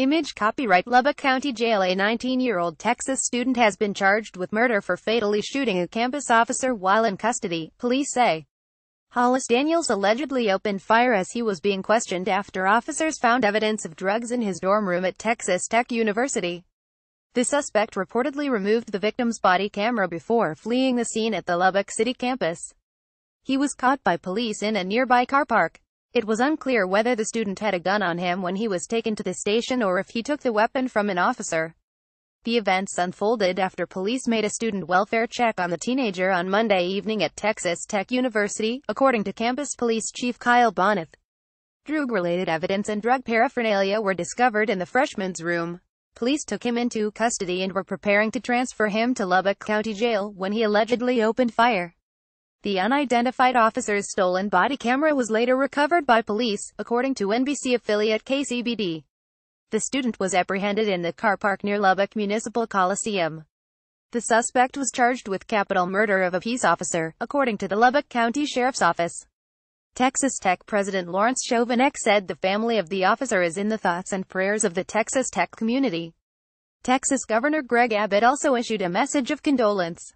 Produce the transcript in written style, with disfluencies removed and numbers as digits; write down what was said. Image copyright Lubbock County Jail. A 19-year-old Texas student has been charged with murder for fatally shooting a campus officer while in custody, police say. Hollis Daniels allegedly opened fire as he was being questioned after officers found evidence of drugs in his dorm room at Texas Tech University. The suspect reportedly removed the victim's body camera before fleeing the scene at the Lubbock City campus. He was caught by police in a nearby car park. It was unclear whether the student had a gun on him when he was taken to the station or if he took the weapon from an officer. The events unfolded after police made a student welfare check on the teenager on Monday evening at Texas Tech University, according to campus police chief Kyle Bonath. Drug-related evidence and drug paraphernalia were discovered in the freshman's room. Police took him into custody and were preparing to transfer him to Lubbock County Jail when he allegedly opened fire. The unidentified officer's stolen body camera was later recovered by police, according to NBC affiliate KCBD. The student was apprehended in the car park near Lubbock Municipal Coliseum. The suspect was charged with capital murder of a peace officer, according to the Lubbock County Sheriff's Office. Texas Tech President Lawrence Schovanec said the family of the officer is in the thoughts and prayers of the Texas Tech community. Texas Governor Greg Abbott also issued a message of condolence.